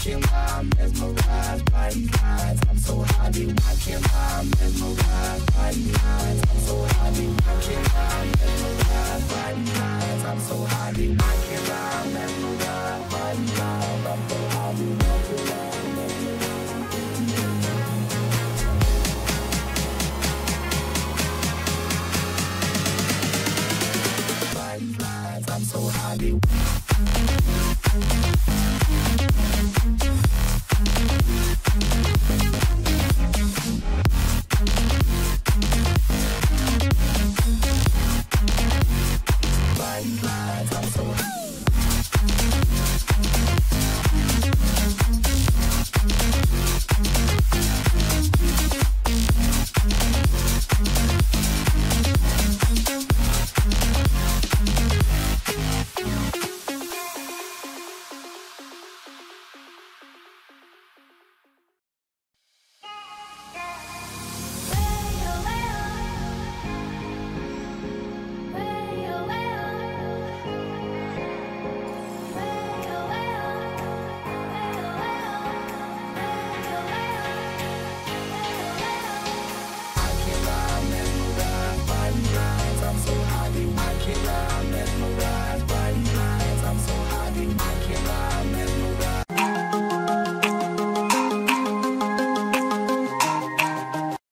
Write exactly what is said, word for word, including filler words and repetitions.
can't lie, mesmerized by these lines. I'm so high, dude, I can't lie, mesmerized by these lines. I'm so high, dude, I can't lie, mesmerized by these lines. I'm so high, dude, I can't lie, mesmerized by these lines. I'm so high, dude.